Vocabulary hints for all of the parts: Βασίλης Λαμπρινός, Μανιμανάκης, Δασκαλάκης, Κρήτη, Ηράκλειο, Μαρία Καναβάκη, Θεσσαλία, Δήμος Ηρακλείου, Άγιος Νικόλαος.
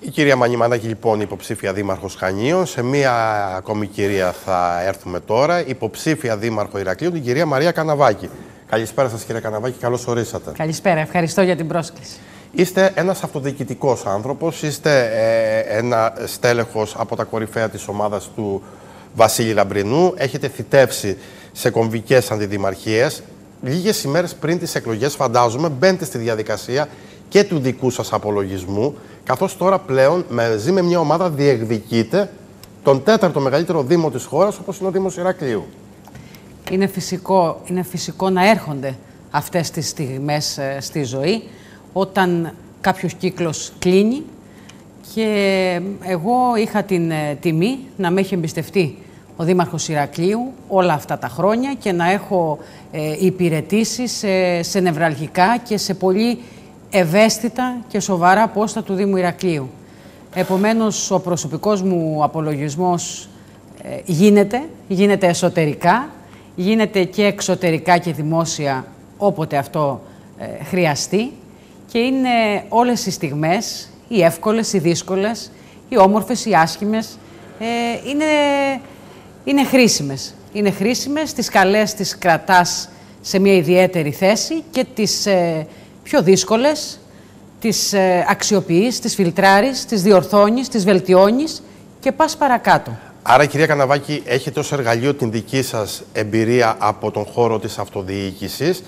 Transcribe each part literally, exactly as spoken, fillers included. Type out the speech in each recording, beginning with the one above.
Η κυρία Μανιμανάκη, λοιπόν, υποψήφια δήμαρχος Χανίων. Σε μία ακόμη κυρία θα έρθουμε τώρα, υποψήφια δήμαρχο Ηρακλείου, την κυρία Μαρία Καναβάκη. Καλησπέρα σας, κυρία Καναβάκη, καλώς ορίσατε. Καλησπέρα, ευχαριστώ για την πρόσκληση. Είστε ένας αυτοδιοικητικός άνθρωπος, είστε ε, ένα στέλεχος από τα κορυφαία της ομάδας του Βασίλη Λαμπρινού. Έχετε θητεύσει σε κομβικές αντιδημαρχίες. Λίγες ημέρες πριν τις εκλογές, φαντάζομαι, μπαίνετε στη διαδικασία και του δικού σας απολογισμού, καθώς τώρα πλέον μαζί με μια ομάδα διεκδικείτε τον τέταρτο μεγαλύτερο δήμο της χώρας, όπως είναι ο Δήμος Ηρακλείου. Είναι φυσικό, είναι φυσικό να έρχονται αυτές τις στιγμές ε, στη ζωή, όταν κάποιος κύκλος κλείνει, και εγώ είχα την ε, τιμή να με έχει εμπιστευτεί ο Δήμαρχος Ηρακλείου όλα αυτά τα χρόνια και να έχω ε, υπηρετήσει σε, σε νευραλγικά και σε πολύ ευαίσθητα και σοβαρά πόστα του Δήμου Ηρακλείου. Επομένως, ο προσωπικός μου απολογισμός ε, γίνεται, γίνεται εσωτερικά, γίνεται και εξωτερικά και δημόσια όποτε αυτό ε, χρειαστεί, και είναι όλες οι στιγμές, οι εύκολες, οι δύσκολες, οι όμορφες, οι άσχημες, ε, είναι, είναι χρήσιμες. Είναι χρήσιμες, τις καλές τις κρατάς σε μια ιδιαίτερη θέση, και τις ε, πιο δύσκολες τις ε, αξιοποιείς, τις φιλτράρεις, τις διορθώνεις, τις βελτιώνεις και πας παρακάτω. Άρα, κυρία Καναβάκη, έχετε ως εργαλείο την δική σας εμπειρία από τον χώρο της αυτοδιοίκησης,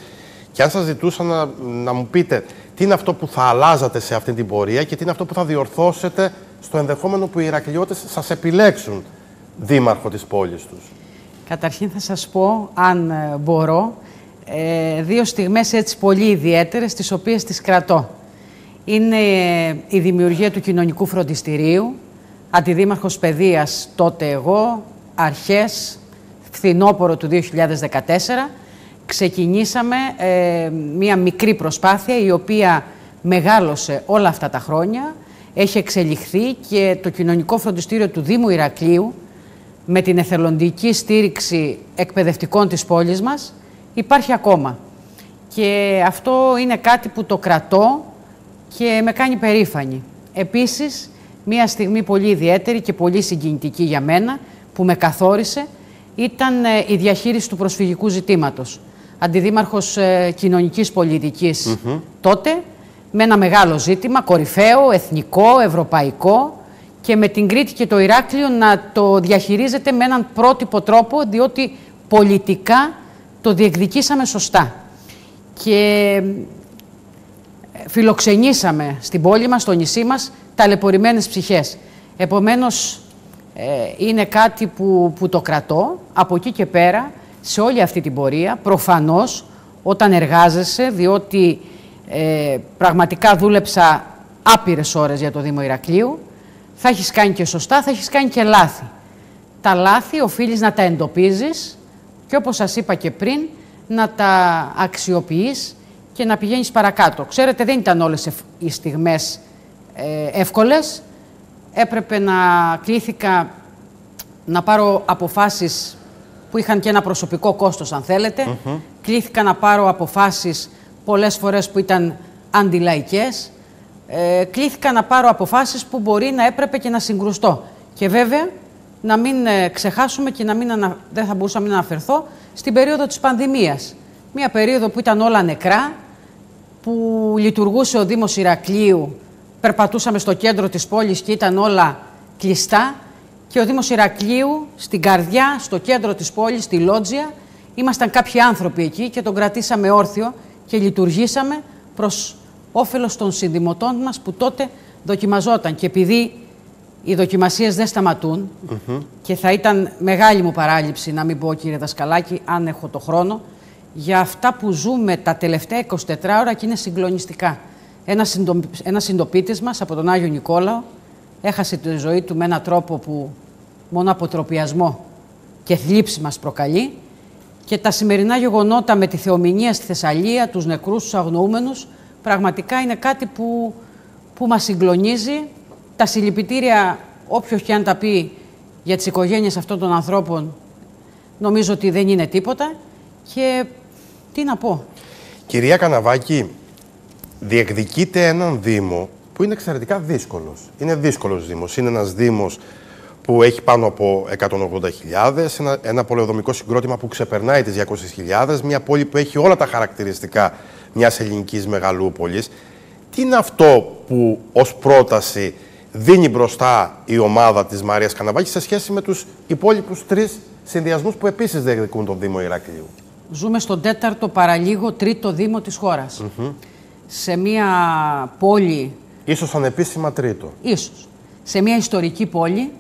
και αν σας ζητούσα να, να μου πείτε τι είναι αυτό που θα αλλάζατε σε αυτή την πορεία και τι είναι αυτό που θα διορθώσετε στο ενδεχόμενο που οι Ηρακλειώτες σας επιλέξουν δήμαρχο της πόλης τους. Καταρχήν θα σας πω, αν μπορώ, δύο στιγμές έτσι πολύ ιδιαίτερες, τις οποίες τις κρατώ. Είναι η δημιουργία του κοινωνικού φροντιστηρίου, αντιδήμαρχος παιδείας τότε εγώ, αρχές φθινόπωρο του δύο χιλιάδες δεκατέσσερα, ξεκινήσαμε ε, μία μικρή προσπάθεια, η οποία μεγάλωσε όλα αυτά τα χρόνια, έχει εξελιχθεί, και το κοινωνικό φροντιστήριο του Δήμου Ηρακλείου, με την εθελοντική στήριξη εκπαιδευτικών της πόλης μας, υπάρχει ακόμα. Και αυτό είναι κάτι που το κρατώ και με κάνει περήφανη. Επίσης, μία στιγμή πολύ ιδιαίτερη και πολύ συγκινητική για μένα, που με καθόρισε, ήταν η διαχείριση του προσφυγικού ζητήματος. Αντιδήμαρχος ε, κοινωνικής πολιτικής mm-hmm. τότε, με ένα μεγάλο ζήτημα, κορυφαίο, εθνικό, ευρωπαϊκό, και με την Κρήτη και το Ηράκλειο να το διαχειρίζεται με έναν πρότυπο τρόπο, διότι πολιτικά το διεκδικήσαμε σωστά. Και φιλοξενήσαμε στην πόλη μας, στο νησί μας, ταλαιπωρημένες ψυχές. Επομένως, ε, είναι κάτι που, που το κρατώ. Από εκεί και πέρα, σε όλη αυτή την πορεία, προφανώς, όταν εργάζεσαι, διότι ε, πραγματικά δούλεψα άπειρες ώρες για το Δήμο Ηρακλείου, θα έχεις κάνει και σωστά, θα έχεις κάνει και λάθη. Τα λάθη οφείλεις να τα εντοπίζεις και, όπως σας είπα και πριν, να τα αξιοποιείς και να πηγαίνεις παρακάτω. Ξέρετε, δεν ήταν όλες οι στιγμές ε, εύκολες. Έπρεπε να κλήθηκα να πάρω αποφάσεις που είχαν και ένα προσωπικό κόστος, αν θέλετε. Mm-hmm. Κλήθηκα να πάρω αποφάσεις πολλές φορές που ήταν αντιλαϊκές. Ε, κλήθηκα να πάρω αποφάσεις που μπορεί να έπρεπε και να συγκρουστώ. Και βέβαια, να μην ξεχάσουμε και να μην ανα... δεν θα μπορούσα να μην αναφερθώ στην περίοδο της πανδημίας. Μια περίοδο που ήταν όλα νεκρά, που λειτουργούσε ο Δήμος Ηρακλείου, περπατούσαμε στο κέντρο της πόλης και ήταν όλα κλειστά, και ο Δήμος Ηρακλείου, στην καρδιά, στο κέντρο της πόλης, στη Λότζια, ήμασταν κάποιοι άνθρωποι εκεί και τον κρατήσαμε όρθιο και λειτουργήσαμε προς όφελος των συνδημοτών μας που τότε δοκιμαζόταν. Και επειδή οι δοκιμασίες δεν σταματούν, mm-hmm. και θα ήταν μεγάλη μου παράληψη να μην πω, κύριε Δασκαλάκη, αν έχω το χρόνο, για αυτά που ζούμε τα τελευταία εικοσιτετράωρα, και είναι συγκλονιστικά. Ένας συντοπίτης μας από τον Άγιο Νικόλαο έχασε τη ζωή του με έναν τρόπο που μόνο αποτροπιασμό και θλίψη μας προκαλεί, και τα σημερινά γεγονότα με τη θεομηνία στη Θεσσαλία, τους νεκρούς, τους αγνοούμενους, πραγματικά είναι κάτι που, που μας συγκλονίζει. Τα συλληπιτήρια, όποιος και αν τα πει για τις οικογένειες αυτών των ανθρώπων, νομίζω ότι δεν είναι τίποτα. Και τι να πω. Κυρία Καναβάκη, διεκδικείτε έναν Δήμο που είναι εξαιρετικά δύσκολος. Είναι δύσκολος δήμος. Είναι ένας δήμος που έχει πάνω από εκατόν ογδόντα χιλιάδες, ένα, ένα πολεοδομικό συγκρότημα που ξεπερνάει τις διακόσιες χιλιάδες, μια πόλη που έχει όλα τα χαρακτηριστικά μιας ελληνικής μεγαλούπολης. Τι είναι αυτό που ως πρόταση δίνει μπροστά η ομάδα της Μαρίας Καναβάκη σε σχέση με τους υπόλοιπους τρεις συνδυασμούς που επίσης διεκδικούν τον Δήμο Ηρακλείου? Ζούμε στον τέταρτο παραλίγο τρίτο Δήμο της χώρας. Mm-hmm. Σε μια πόλη... Ίσως ανεπίσημα τρίτο. Ίσως. Σε μια ιστορική πόλη,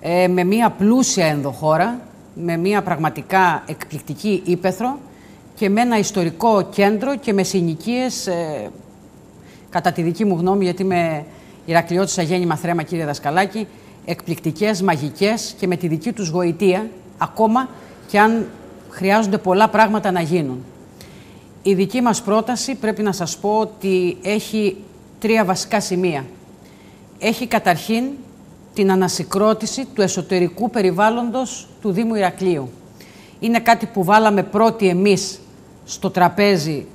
ε, με μια πλούσια ενδοχώρα, με μια πραγματικά εκπληκτική ύπαιθρο και με ένα ιστορικό κέντρο και με συνοικίες, ε, κατά τη δική μου γνώμη, γιατί με Ηρακλειώτησα γέννημα θρέμα, κύριε Δασκαλάκη, εκπληκτικές, μαγικές και με τη δική τους γοητεία, ακόμα και αν χρειάζονται πολλά πράγματα να γίνουν. Η δική μας πρόταση, πρέπει να σας πω, ότι έχει τρία βασικά σημεία. Έχει καταρχήν την ανασυγκρότηση του εσωτερικού περιβάλλοντος του Δήμου Ηρακλείου. Είναι κάτι που βάλαμε πρώτοι εμείς στο τραπέζι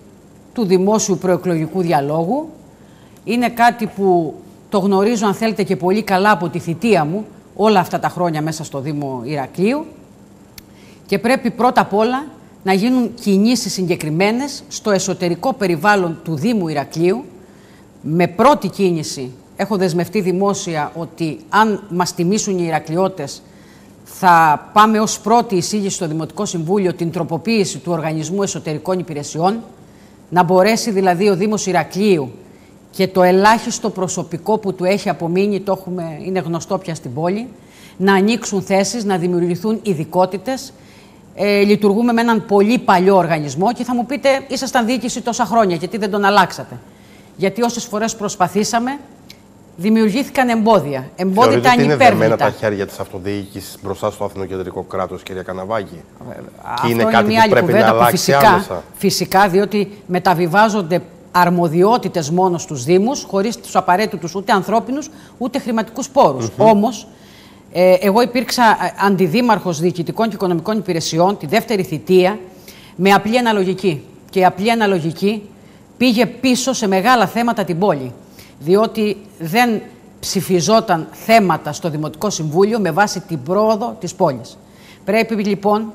του δημόσιου προεκλογικού διαλόγου. Είναι κάτι που το γνωρίζω, αν θέλετε, και πολύ καλά από τη θητεία μου όλα αυτά τα χρόνια μέσα στο Δήμο Ηρακλείου. Και πρέπει πρώτα απ' όλα να γίνουν κινήσεις συγκεκριμένες στο εσωτερικό περιβάλλον του Δήμου Ηρακλείου. Με πρώτη κίνηση έχω δεσμευτεί δημόσια ότι αν μας τιμήσουν οι Ηρακλειώτες θα πάμε ως πρώτη εισήγηση στο Δημοτικό Συμβούλιο την τροποποίηση του Οργανισμού Εσωτερικών Υπηρεσιών, να μπορέσει δηλαδή ο Δήμος Ηρακλείου και το ελάχιστο προσωπικό που του έχει απομείνει, το έχουμε, είναι γνωστό πια στην πόλη, να ανοίξουν θέσεις, να δημιουργηθούν ειδικότητες. Ε, λειτουργούμε με έναν πολύ παλιό οργανισμό και θα μου πείτε, ήσασταν διοίκηση τόσα χρόνια, γιατί δεν τον αλλάξατε? Γιατί όσες φορές προσπαθήσαμε, δημιουργήθηκαν εμπόδια. Εμπόδια ανυπέρβλητα. Θεωρείτε ότι είναι δεμένα τα χέρια της αυτοδιοίκησης μπροστά στο αθηνοκεντρικό κράτος, κυρία Καναβάκη? Αυτό είναι, είναι κάτι μια που πρέπει να αλλάξει φυσικά, άμεσα. Φυσικά, διότι μεταβιβάζονται αρμοδιότητες μόνο στους Δήμους, χωρίς τους απαραίτητους ούτε ανθρώπινους ούτε χρηματικούς πόρους. Mm-hmm. Όμως, ε, εγώ υπήρξα αντιδήμαρχος διοικητικών και οικονομικών υπηρεσιών τη δεύτερη θητεία με απλή αναλογική. Και η απλή αναλογική πήγε πίσω σε μεγάλα θέματα την πόλη. Διότι δεν ψηφιζόταν θέματα στο Δημοτικό Συμβούλιο με βάση την πρόοδο της πόλης. Πρέπει λοιπόν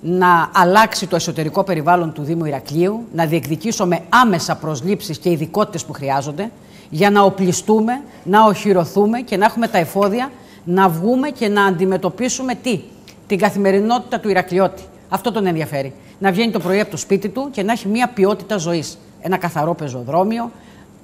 να αλλάξει το εσωτερικό περιβάλλον του Δήμου Ηρακλείου, να διεκδικήσουμε άμεσα προσλήψεις και ειδικότητες που χρειάζονται για να οπλιστούμε, να οχυρωθούμε και να έχουμε τα εφόδια να βγούμε και να αντιμετωπίσουμε τι? Την καθημερινότητα του Ηρακλειώτη. Αυτό τον ενδιαφέρει. Να βγαίνει το πρωί από το σπίτι του και να έχει μια ποιότητα ζωής. Ένα καθαρό πεζοδρόμιο,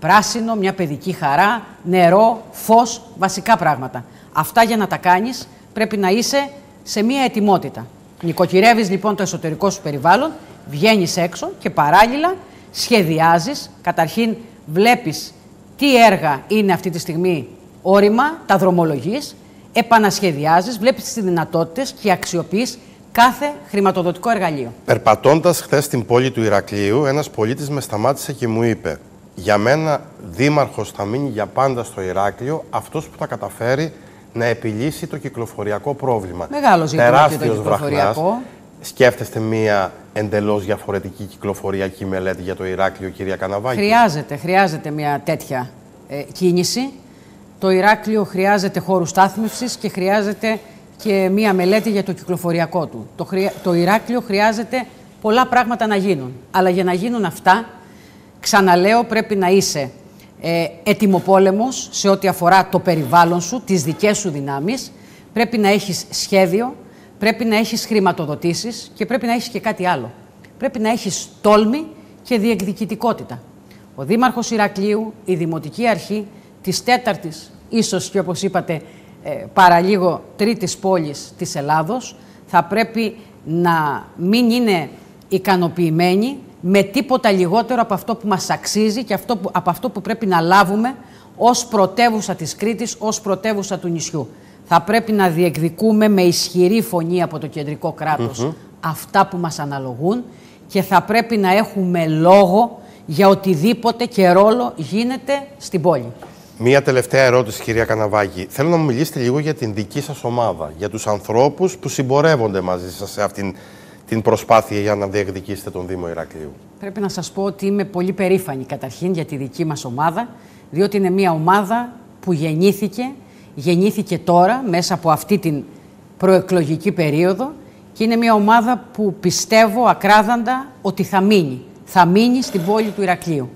πράσινο, μια παιδική χαρά, νερό, φως, βασικά πράγματα. Αυτά για να τα κάνεις πρέπει να είσαι σε μια ετοιμότητα. Νοικοκυρεύεις λοιπόν το εσωτερικό σου περιβάλλον, βγαίνεις έξω και παράλληλα σχεδιάζεις. Καταρχήν βλέπεις τι έργα είναι αυτή τη στιγμή όριμα, τα δρομολογείς, επανασχεδιάζεις, βλέπεις τις δυνατότητες και αξιοποιείς κάθε χρηματοδοτικό εργαλείο. Περπατώντας χθες στην πόλη του Ηρακλείου, ένας πολίτης με σταμάτησε και μου είπε: για μένα δήμαρχος θα μείνει για πάντα στο Ηράκλειο αυτός που θα καταφέρει να επιλύσει το κυκλοφοριακό πρόβλημα. Μεγάλο ζήτημα. Τεράστιος βραχνάς. Σκέφτεστε μία εντελώς διαφορετική κυκλοφοριακή μελέτη για το Ηράκλειο, κυρία Καναβάκη? Χρειάζεται, χρειάζεται μία τέτοια ε, κίνηση. Το Ηράκλειο χρειάζεται χώρους στάθμευσης και χρειάζεται και μία μελέτη για το κυκλοφοριακό του. Το, χρεια... το Ηράκλειο χρειάζεται πολλά πράγματα να γίνουν. Αλλά για να γίνουν αυτά, ξαναλέω, πρέπει να είσαι ε, ετοιμοπόλεμος σε ό,τι αφορά το περιβάλλον σου, τις δικές σου δυνάμεις. Πρέπει να έχεις σχέδιο, πρέπει να έχεις χρηματοδοτήσεις και πρέπει να έχεις και κάτι άλλο. Πρέπει να έχεις τόλμη και διεκδικητικότητα. Ο Δήμαρχος Ηρακλείου, η Δημοτική Αρχή της τέταρτης, ίσως και όπως είπατε, παραλίγο τρίτης πόλης της Ελλάδος, θα πρέπει να μην είναι ικανοποιημένοι με τίποτα λιγότερο από αυτό που μας αξίζει και αυτό που, από αυτό που πρέπει να λάβουμε ως πρωτεύουσα της Κρήτης, ως πρωτεύουσα του νησιού. Θα πρέπει να διεκδικούμε με ισχυρή φωνή από το κεντρικό κράτος mm-hmm. αυτά που μας αναλογούν και θα πρέπει να έχουμε λόγο για οτιδήποτε και ρόλο γίνεται στην πόλη. Μία τελευταία ερώτηση, κυρία Καναβάκη. Θέλω να μου μιλήσετε λίγο για την δική σας ομάδα, για τους ανθρώπους που συμπορεύονται μαζί σας σε αυτήν την προσπάθεια για να διεκδικήσετε τον Δήμο Ηρακλείου. Πρέπει να σας πω ότι είμαι πολύ περήφανη καταρχήν για τη δική μας ομάδα, διότι είναι μια ομάδα που γεννήθηκε, γεννήθηκε τώρα μέσα από αυτή την προεκλογική περίοδο και είναι μια ομάδα που πιστεύω ακράδαντα ότι θα μείνει. Θα μείνει στην πόλη του Ηρακλείου.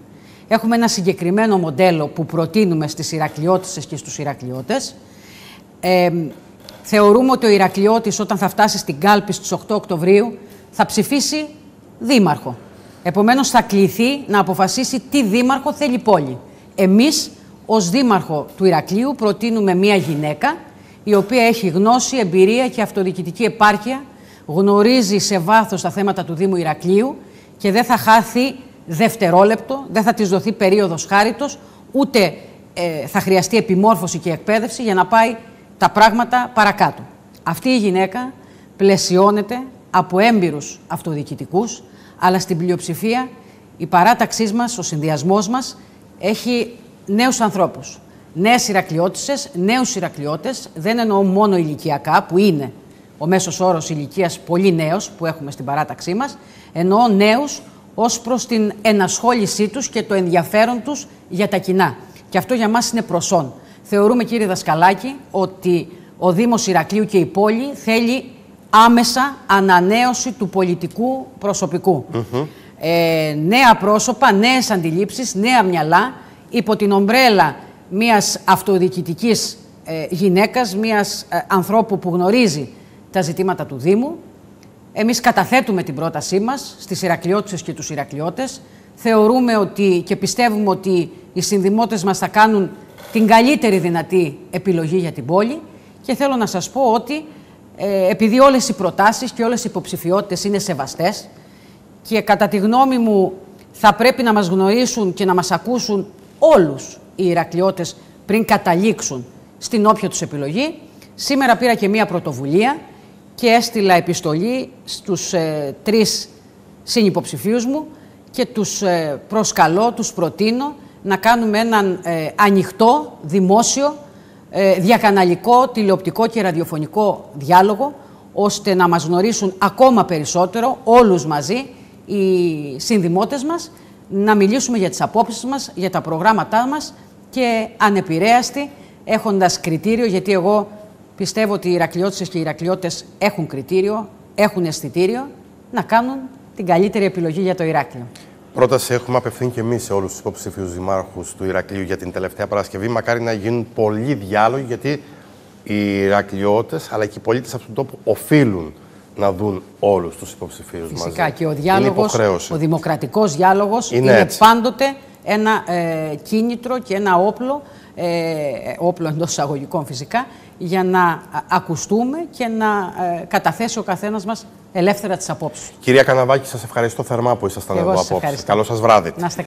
Έχουμε ένα συγκεκριμένο μοντέλο που προτείνουμε στις Ηρακλειώτισσες και στους Ηρακλειώτες. Ε, θεωρούμε ότι ο Ηρακλειώτης όταν θα φτάσει στην κάλπη στις οκτώ Οκτωβρίου θα ψηφίσει δήμαρχο. Επομένως θα κληθεί να αποφασίσει τι δήμαρχο θέλει η πόλη. Εμείς ως δήμαρχο του Ηρακλείου προτείνουμε μια γυναίκα η οποία έχει γνώση, εμπειρία και αυτοδιοικητική επάρκεια, γνωρίζει σε βάθος τα θέματα του Δήμου Ηρακλείου και δεν θα χάθει δευτερόλεπτο, δεν θα της δοθεί περίοδος χάριτος, ούτε ε, θα χρειαστεί επιμόρφωση και εκπαίδευση για να πάει τα πράγματα παρακάτω. Αυτή η γυναίκα πλαισιώνεται από έμπειρους αυτοδιοικητικούς, αλλά στην πλειοψηφία η παράταξή μας, ο συνδυασμός μας, έχει νέους ανθρώπους, νέες Ηρακλειώτισσες, νέους Ηρακλειώτες, δεν εννοώ μόνο ηλικιακά, που είναι ο μέσος όρος ηλικίας πολύ νέος που έχουμε στην παράταξή μας, εννοώ νέους ως προς την ενασχόλησή τους και το ενδιαφέρον τους για τα κοινά. Και αυτό για μας είναι προσόν. Θεωρούμε, κύριε Δασκαλάκη, ότι ο Δήμος Ηρακλείου και η πόλη θέλει άμεσα ανανέωση του πολιτικού προσωπικού. Mm-hmm. ε, νέα πρόσωπα, νέες αντιλήψεις, νέα μυαλά, υπό την ομπρέλα μιας αυτοδιοικητικής ε, γυναίκας, μιας ε, ανθρώπου που γνωρίζει τα ζητήματα του Δήμου. Εμείς καταθέτουμε την πρότασή μας στις Ηρακλειώτισσες και τους Ηρακλειώτες. Θεωρούμε ότι και πιστεύουμε ότι οι συνδημότες μας θα κάνουν την καλύτερη δυνατή επιλογή για την πόλη. Και θέλω να σας πω ότι ε, επειδή όλες οι προτάσεις και όλες οι υποψηφιότητες είναι σεβαστές και κατά τη γνώμη μου θα πρέπει να μας γνωρίσουν και να μας ακούσουν όλους οι Ηρακλειώτες πριν καταλήξουν στην όποια τους επιλογή, σήμερα πήρα και μία πρωτοβουλία και έστειλα επιστολή στους ε, τρεις συνυποψηφίους μου και τους ε, προσκαλώ, τους προτείνω να κάνουμε έναν ε, ανοιχτό, δημόσιο, ε, διακαναλικό, τηλεοπτικό και ραδιοφωνικό διάλογο, ώστε να μας γνωρίσουν ακόμα περισσότερο όλους μαζί οι συνδημότες μας, να μιλήσουμε για τις απόψεις μας, για τα προγράμματά μας και ανεπηρέαστη, έχοντας κριτήριο, γιατί εγώ πιστεύω ότι οι Ηρακλειώτισσες και οι Ηρακλειώτες έχουν κριτήριο, έχουν αισθητήριο, να κάνουν την καλύτερη επιλογή για το Ηράκλειο. Πρόταση έχουμε απευθύνει και εμείς σε όλους τους υποψηφίους δημάρχους του Ηρακλείου για την τελευταία Παρασκευή. Μακάρι να γίνουν πολλοί διάλογοι, γιατί οι Ηρακλειώτες αλλά και οι πολίτες από τον τόπο οφείλουν να δουν όλους τους υποψηφίους μας. Φυσικά μαζί. Και ο διάλογος, ο δημοκρατικός διάλογος είναι, είναι πάντοτε ένα ε, κίνητρο και ένα όπλο, ε, όπλο εντός εισαγωγικών φυσικά, για να ακουστούμε και να ε, καταθέσει ο καθένας μας ελεύθερα τις απόψεις. Κυρία Καναβάκη, σας ευχαριστώ θερμά που ήσασταν εδώ απόψε. Καλό σας βράδυ.